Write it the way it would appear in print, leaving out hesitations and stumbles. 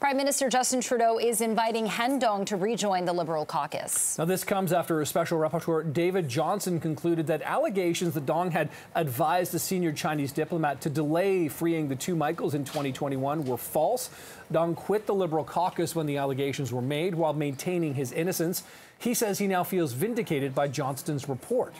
Prime Minister Justin Trudeau is inviting Han Dong to rejoin the Liberal caucus. Now, this comes after a special rapporteur, David Johnston, concluded that allegations that Dong had advised a senior Chinese diplomat to delay freeing the two Michaels in 2021 were false. Dong quit the Liberal caucus when the allegations were made while maintaining his innocence. He says he now feels vindicated by Johnston's report.